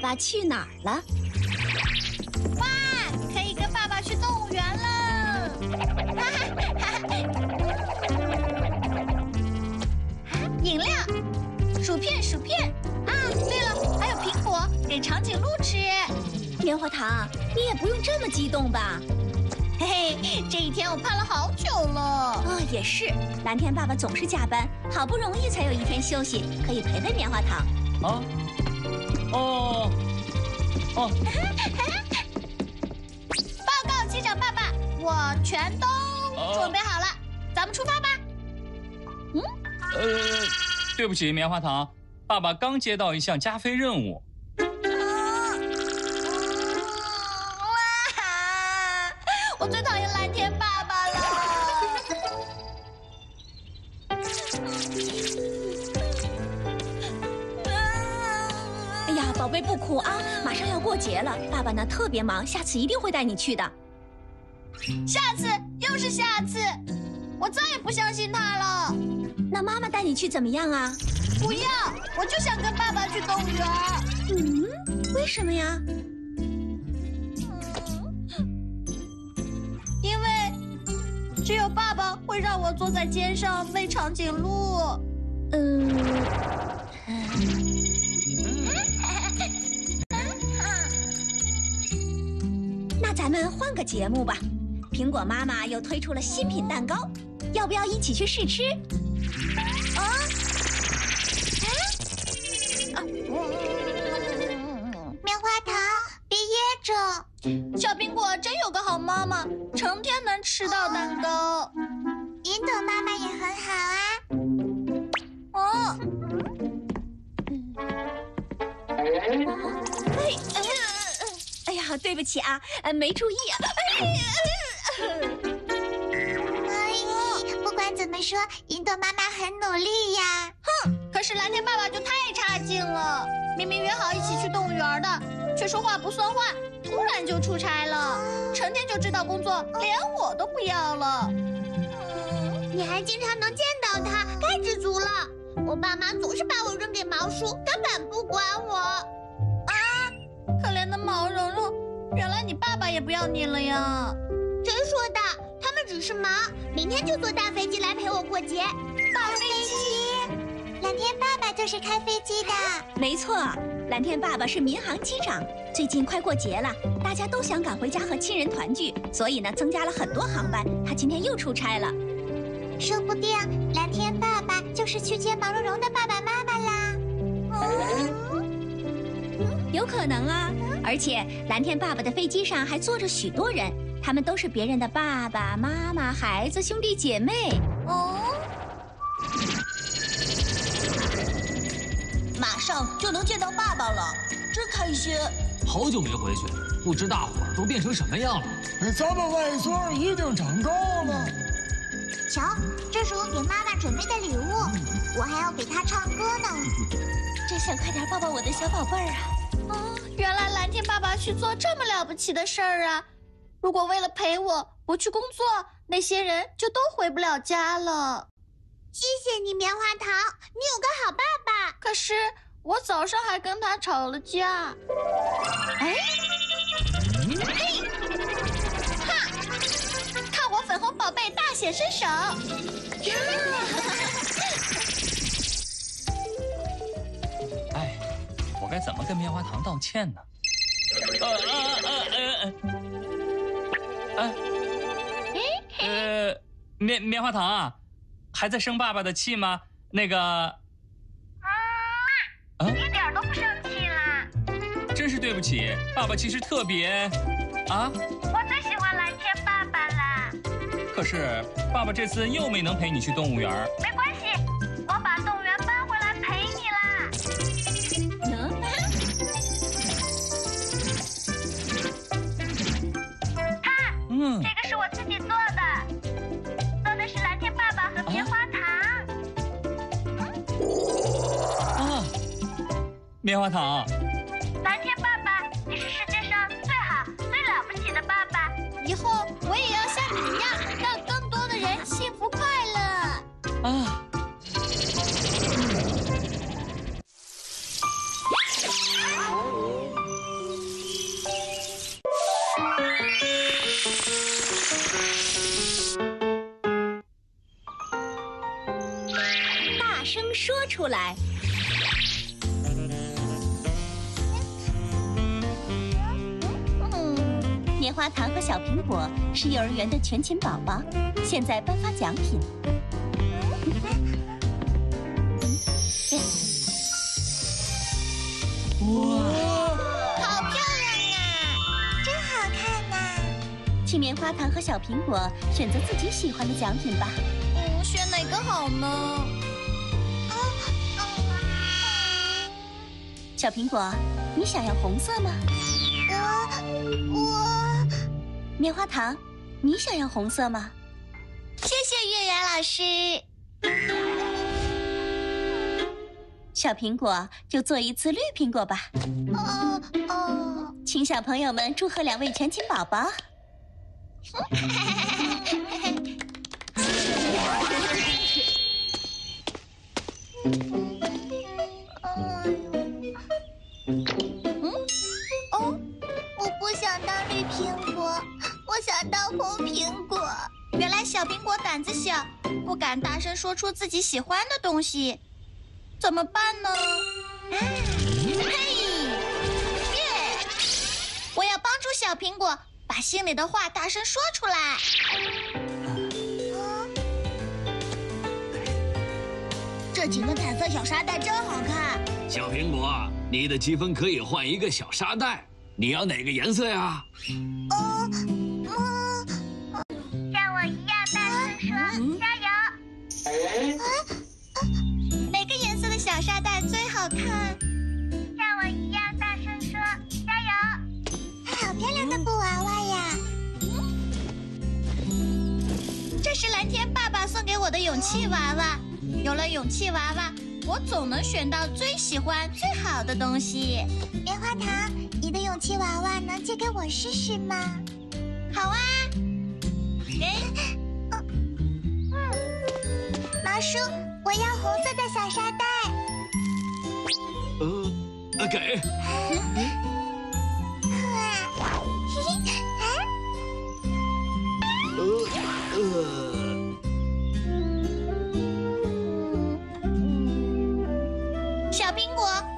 爸去哪儿了》。哇，可以跟爸爸去动物园了！哈哈，饮料，薯片啊！对了，还有苹果，给长颈鹿吃。棉花糖，你也不用这么激动吧？ 嘿嘿，这一天我盼了好久了。哦，也是，蓝天爸爸总是加班，好不容易才有一天休息，可以陪陪棉花糖。啊，哦，哦。报告机长爸爸，我全都准备好了，咱们出发吧。嗯？对不起，棉花糖，爸爸刚接到一项加菲任务。 我最讨厌蓝天爸爸了！哎呀，宝贝不哭啊，马上要过节了，爸爸呢特别忙，下次一定会带你去的。下次又是下次，我再也不相信他了。那妈妈带你去怎么样啊？不要，我就想跟爸爸去动物园。嗯，为什么呀？ 只有爸爸会让我坐在肩上喂长颈鹿。那咱们换个节目吧。苹果妈妈又推出了新品蛋糕，要不要一起去试吃？啊？棉花糖，别噎着。小苹果真有个好妈妈。 成天能吃到蛋糕，云朵妈妈也很好啊。哦，哎呀，对不起啊，没注意啊。不管怎么说，云朵妈妈很努力呀。哼，可是蓝天爸爸就太差劲了，明明约好一起去动物园的，却说话不算话。 突然就出差了，成天就知道工作，连我都不要了。你还经常能见到他，太知足了。我爸妈总是把我扔给毛叔，根本不管我。啊，可怜的毛茸茸，原来你爸爸也不要你了呀？谁说的？他们只是忙，明天就坐大飞机来陪我过节。大飞机，蓝天爸爸就是开飞机的。没错，蓝天爸爸是民航机长。 最近快过节了，大家都想赶回家和亲人团聚，所以呢，增加了很多航班。他今天又出差了，说不定蓝天爸爸就是去接毛茸茸的爸爸妈妈啦。有可能啊！而且蓝天爸爸的飞机上还坐着许多人，他们都是别人的爸爸妈妈、孩子、兄弟姐妹。哦，马上就能见到爸爸了，真开心！ 好久没回去，不知大伙都变成什么样了。咱们外孙一定长高了。瞧，这是我给妈妈准备的礼物，我还要给她唱歌呢。真想快点抱抱我的小宝贝儿啊！哦，原来蓝天爸爸去做这么了不起的事儿啊！如果为了陪我不去工作，那些人就都回不了家了。谢谢你，棉花糖，你有个好爸爸。可是。 我早上还跟他吵了架。哎，嘿，哈！看我粉红宝贝大显身手！哎，我该怎么跟棉花糖道歉呢？棉花糖啊，还在生爸爸的气吗？那个。 啊、一点都不生气啦！真是对不起，爸爸其实特别……啊！我最喜欢蓝天爸爸啦！可是爸爸这次又没能陪你去动物园。没关系，我把动物园搬回来陪你啦。看，这个是我自己做的，做的是蓝天爸爸和棉花糖。啊 棉花糖，蓝天爸爸，你是世界上最好、最了不起的爸爸。以后我也要像你一样，让更多的人幸福快乐。啊！说出来。棉花糖和小苹果是幼儿园的全勤宝宝，现在颁发奖品。哇，好漂亮啊！真好看啊！请棉花糖和小苹果选择自己喜欢的奖品吧。 选哪个好呢？小苹果，你想要红色吗？我。棉花糖，你想要红色吗？谢谢月圆老师。小苹果，就做一次绿苹果吧。请小朋友们祝贺两位全勤宝宝。我不想当绿苹果，我想当红苹果。原来小苹果胆子小，不敢大声说出自己喜欢的东西，怎么办呢？我要帮助小苹果把心里的话大声说出来。 这几个彩色小沙袋真好看。小苹果，你的积分可以换一个小沙袋，你要哪个颜色呀？像我一样大声说，加油！哪个颜色的小沙袋最好看？像我一样大声说，加油！好漂亮的布娃娃呀！这是蓝天爸爸送给我的勇气娃娃。 有了勇气娃娃，我总能选到最喜欢、最好的东西。棉花糖，你的勇气娃娃能借给我试试吗？好啊。毛叔，我要红色的小沙袋。给。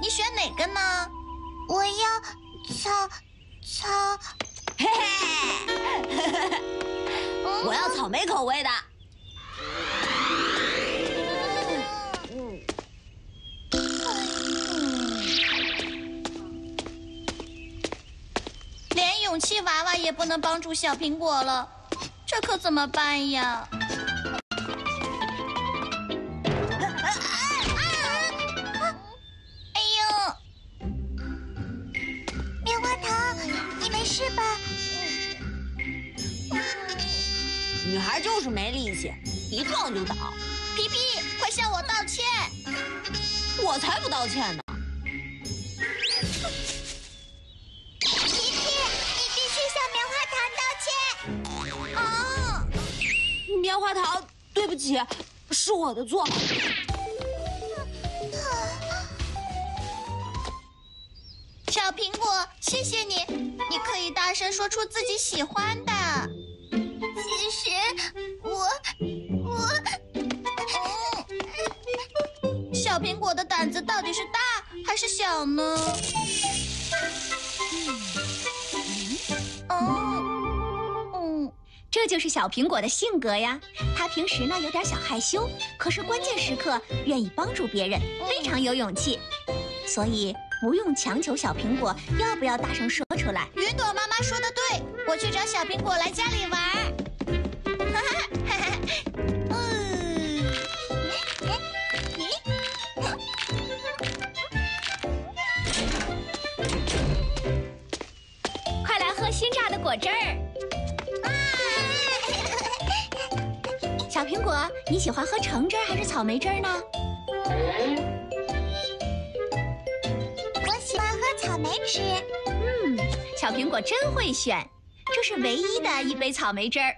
你选哪个呢？我要草，嘿嘿，我要草莓口味的。连勇气娃娃也不能帮助小苹果了，这可怎么办呀？ 女孩就是没力气，一撞就倒。皮皮，快向我道歉！我才不道歉呢！皮皮，你必须向棉花糖道歉。啊！棉花糖，对不起，是我的错。小苹果，谢谢你，你可以大声说出自己喜欢的。 其实我，小苹果的胆子到底是大还是小呢？这就是小苹果的性格呀。他平时呢有点小害羞，可是关键时刻愿意帮助别人，非常有勇气。所以不用强求小苹果要不要大声说出来。云朵妈妈说的对，我去找小苹果来家里玩。 快来喝新榨的果汁儿！小苹果，你喜欢喝橙汁还是草莓汁呢？我喜欢喝草莓汁。小苹果真会选，这是唯一的一杯草莓汁儿。